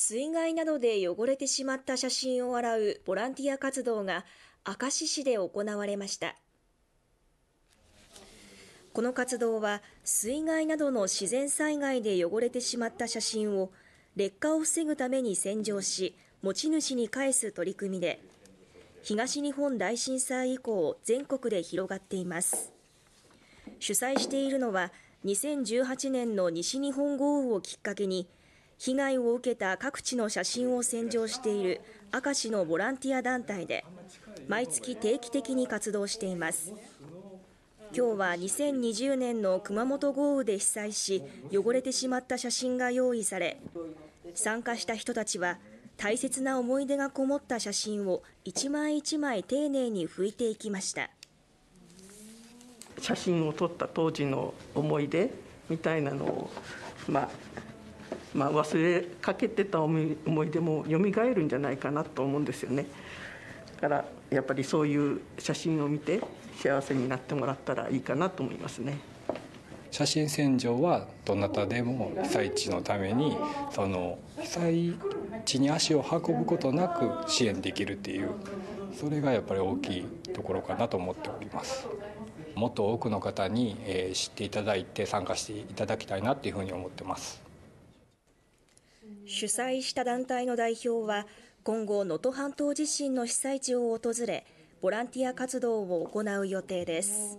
水害などで汚れてしまった写真を洗うボランティア活動が明石市で行われました。この活動は水害などの自然災害で汚れてしまった写真を劣化を防ぐために洗浄し、持ち主に返す取り組みで、東日本大震災以降、全国で広がっています。主催しているのは、2018年の西日本豪雨をきっかけに、被害を受けた各地の写真を洗浄している明石のボランティア団体で、毎月定期的に活動しています。今日は2020年の熊本豪雨で被災し、汚れてしまった写真が用意され、参加した人たちは、大切な思い出がこもった写真を一枚一枚丁寧に拭いていきました。写真を撮った当時の思い出みたいなのを、忘れかけてた思い出もよみがえるんじゃないかなと思うんですよね。だからやっぱりそういう写真を見て幸せになってもらったらいいかなと思いますね。写真洗浄はどなたでも被災地のために被災地に足を運ぶことなく支援できるっていう、それがやっぱり大きいところかなと思っております。もっと多くの方に知っていただいて参加していただきたいなというふうに思ってます。主催した団体の代表は今後能登半島地震の被災地を訪れボランティア活動を行う予定です。